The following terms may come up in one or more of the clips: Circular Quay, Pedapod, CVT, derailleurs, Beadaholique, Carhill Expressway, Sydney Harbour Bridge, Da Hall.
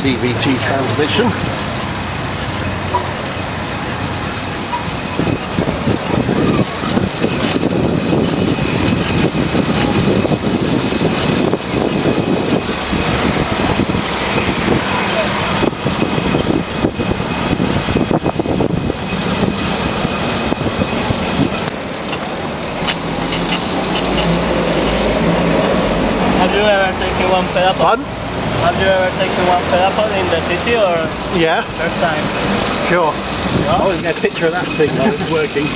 CVT transmission. Have you ever taken one Pedapod? Pardon? Have you ever taken one Pedapod in the city or? Yeah. First time? Sure. Yeah. I wasn't getting a picture of that thing while it was working.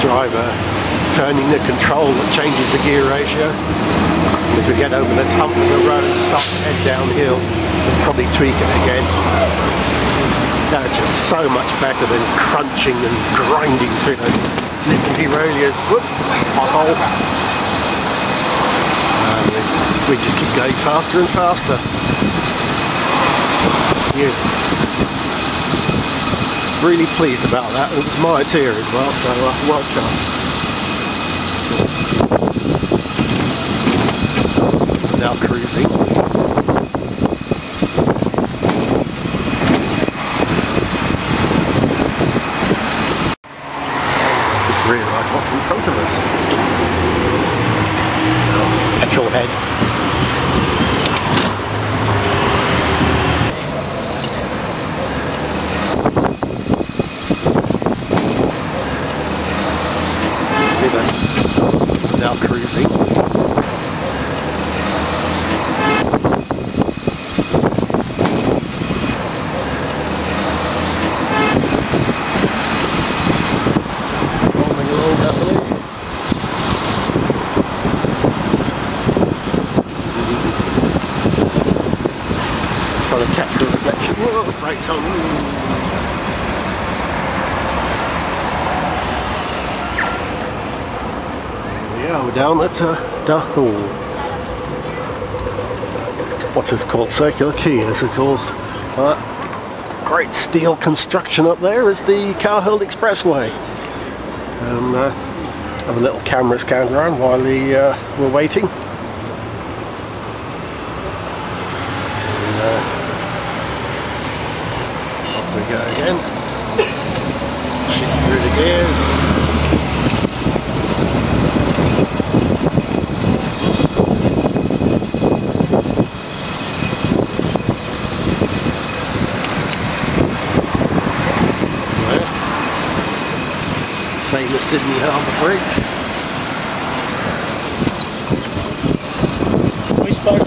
Driver turning the control that changes the gear ratio. As we get over this hump in the road, start to head downhill and probably tweak it again. Now it's just so much better than crunching and grinding through those little derailleurs. Whoop! Pothole. We just keep going faster and faster. Yes. Really pleased about that. It was my idea as well, so well done. Now cruising. Just realise what's in front of us. Petrol head. Now cruising. Trying to capture a reflection. Whoa, brakes on. Yeah, we're down at Da Hall. What's this called? Circular Quay, this is called. Great steel construction up there is the Carhill Expressway. And have a little camera scan around while we're waiting. And, off we go again. Shift through the gears. Famous Sydney Harbour Bridge. Which part of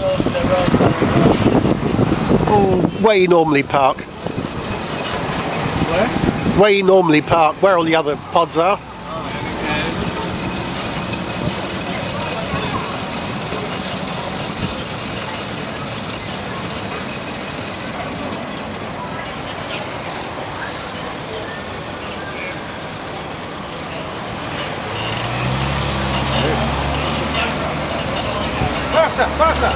the road park? Oh, where you normally park. Where? Where you normally park, where all the other pods are. Faster, faster!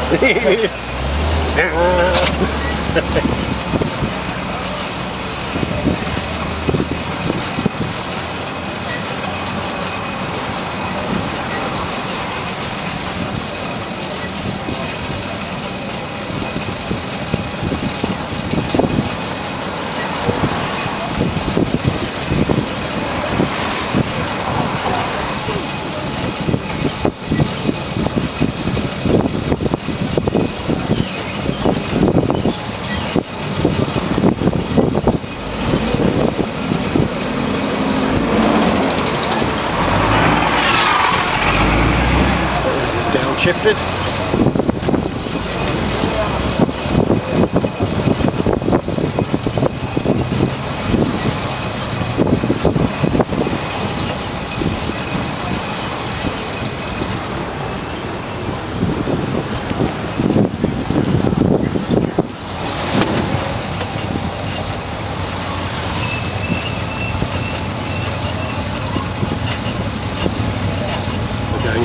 Shifted.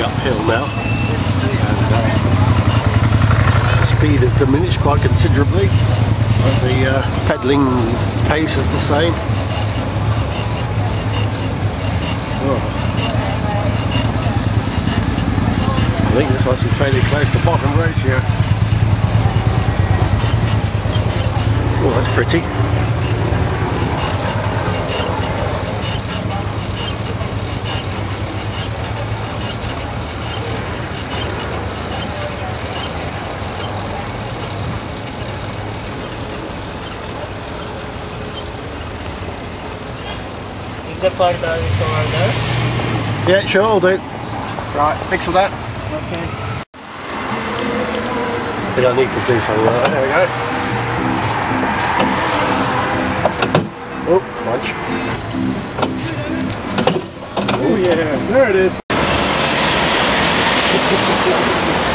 uphill now. And speed has diminished quite considerably, but the pedalling pace is the same. Oh. I think this must be fairly close to bottom road here. Oh, that's pretty. Yeah, sure, I'll do. Right, fix all that. Okay. I think I need to do something like that. There we go. Oh, crunch. Oh yeah, there it is.